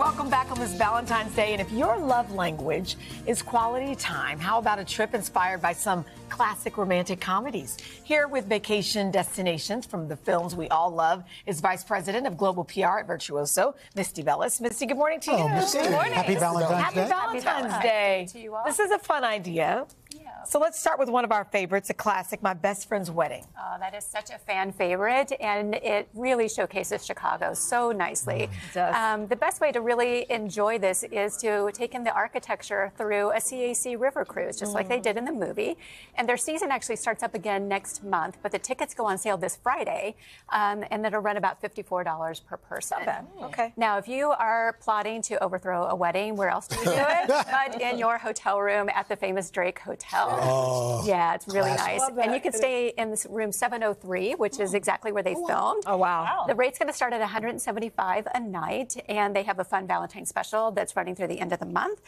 Welcome back on this Valentine's Day. And if your love language is quality time, how about a trip inspired by some classic romantic comedies? Here with vacation destinations from the films we all love is Vice President of Global PR at Virtuoso, Misty Bellis. Misty, good morning to you. Misty. Good morning. Happy Valentine's Day. Happy Valentine's Day. To you all. This is a fun idea. Yeah. So let's start with one of our favorites, a classic, My Best Friend's Wedding. Oh, that is such a fan favorite, and it really showcases Chicago so nicely. It does. The best way to really enjoy this is to take in the architecture through a CAC river cruise, just like they did in the movie. And their season actually starts up again next month, but the tickets go on sale this Friday, and it'll run about $54 per person. Okay. Now, if you are plotting to overthrow a wedding, where else do you do it? But in your hotel room at the famous Drake Hotel. Oh, yeah, it's really nice. And you can stay in this room 703, which is exactly where they filmed. Oh, wow. The rate's going to start at $175 a night, and they have a fun Valentine's special that's running through the end of the month.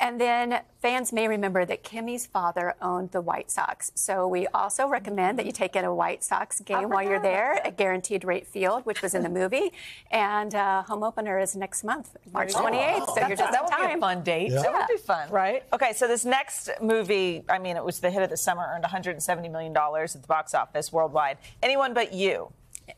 And then fans may remember that Kimmy's father owned the White Sox. So we also recommend that you take in a White Sox game while you're there at Guaranteed Rate Field, which was in the movie. And home opener is next month, March 28th. Oh, wow. So you're just on time. That would be a fun date. Yeah. That would be fun. Right? Okay, so this next movie, I mean, it was the hit of the summer, earned $170 million at the box office worldwide. Anyone But You.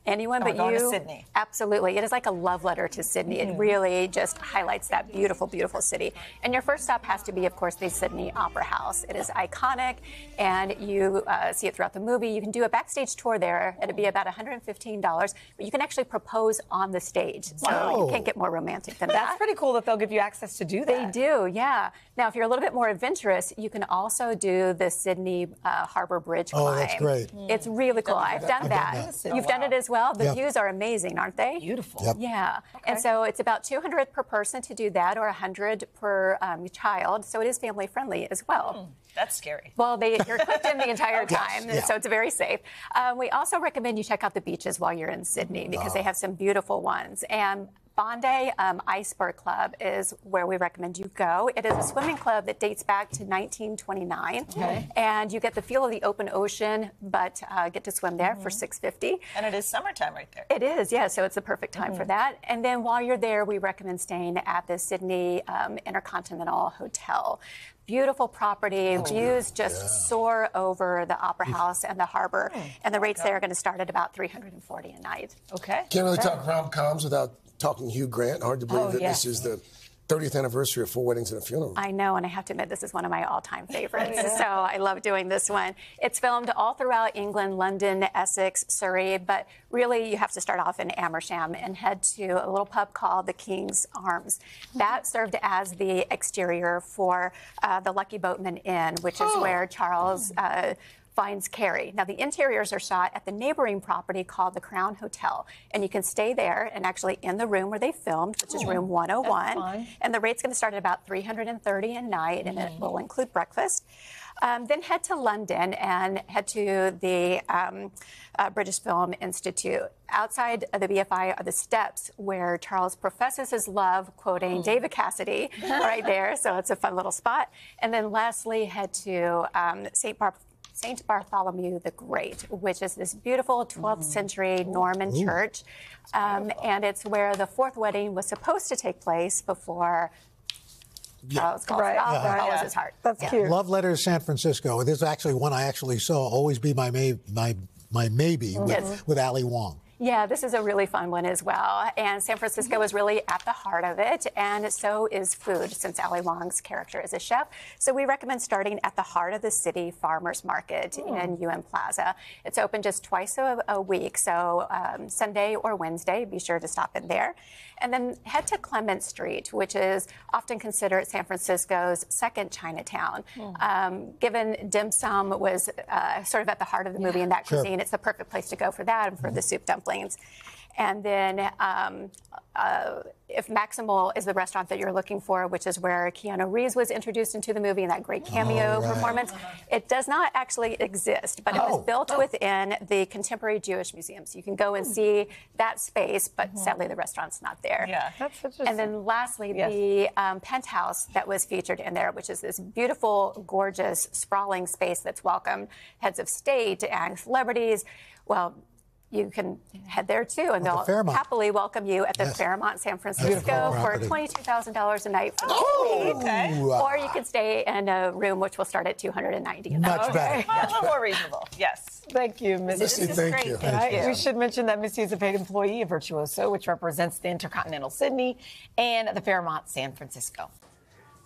Anyone But You. To Sydney. Absolutely. It is like a love letter to Sydney. It really just highlights that beautiful, beautiful city. And your first stop has to be, of course, the Sydney Opera House. It is iconic, and you see it throughout the movie. You can do a backstage tour there. It'll be about $115, but you can actually propose on the stage. So you can't get more romantic than that. That's pretty cool that they'll give you access to do that. They do, yeah. Now, if you're a little bit more adventurous, you can also do the Sydney Harbor Bridge climb. Oh, that's great. It's really cool. I've done that. You've done it as well. The views are amazing, aren't they? Beautiful. Yep. Yeah. Okay. And so it's about $200 per person to do that, or $100 per child. So it is family friendly as well. That's scary. Well, you're clipped in the entire time, so it's very safe. We also recommend you check out the beaches while you're in Sydney, because they have some beautiful ones. And Bondi Iceberg Club is where we recommend you go. It is a swimming club that dates back to 1929, and you get the feel of the open ocean, but get to swim there for $6.50. And it is summertime right there. It is, yeah, so it's the perfect time for that. And then while you're there, we recommend staying at the Sydney Intercontinental Hotel. Beautiful property, views just soar over the Opera House and the harbor, and the rates there are going to start at about $340 a night. Okay. Can't really talk rom-coms without talking Hugh Grant. Hard to believe that this is the 30th anniversary of Four Weddings and a Funeral. I know, and I have to admit, this is one of my all-time favorites, so I love doing this one. It's filmed all throughout England, London, Essex, Surrey, but really you have to start off in Amersham and head to a little pub called The King's Arms. That served as the exterior for the Lucky Boatman Inn, which is where Charles finds Carrie. Now, the interiors are shot at the neighboring property called the Crown Hotel, and you can stay there and actually in the room where they filmed, which is room 101, and the rate's going to start at about $330 a night, and it will include breakfast. Then head to London and head to the British Film Institute. Outside of the BFI are the steps where Charles professes his love, quoting David Cassidy right there, so it's a fun little spot. And then lastly, head to St. Bartholomew the Great, which is this beautiful 12th century Norman church. And it's where the fourth wedding was supposed to take place before Charles follows his heart. That's cute. Love Letters, San Francisco. This is actually one I actually saw, always be my maybe, with Ali Wong. Yeah, this is a really fun one as well. And San Francisco is really at the heart of it, and so is food, since Ali Wong's character is a chef. So we recommend starting at the heart of the city, Farmers Market in Union Plaza. It's open just twice a week, so Sunday or Wednesday, be sure to stop in there. And then head to Clement Street, which is often considered San Francisco's second Chinatown. Given dim sum was sort of at the heart of the movie in that cuisine, it's the perfect place to go for that and for the soup dumplings. And then if Maximal is the restaurant that you're looking for, which is where Keanu Reeves was introduced into the movie in that great cameo performance, it does not actually exist, but it was built within the Contemporary Jewish Museum. So you can go and see that space, but sadly the restaurant's not there. Yeah, that's interesting. And then lastly, the penthouse that was featured in there, which is this beautiful, gorgeous, sprawling space that's welcomed heads of state and celebrities. Well, you can head there too, and they'll happily welcome you at the Fairmont San Francisco for $22,000 a night for the week. Okay. Or you could stay in a room which will start at $290. Much better. Well, a little more reasonable. Yes. Thank you, Misty. Thank you. We should mention that Misty is a paid employee of Virtuoso, which represents the Intercontinental Sydney and the Fairmont San Francisco.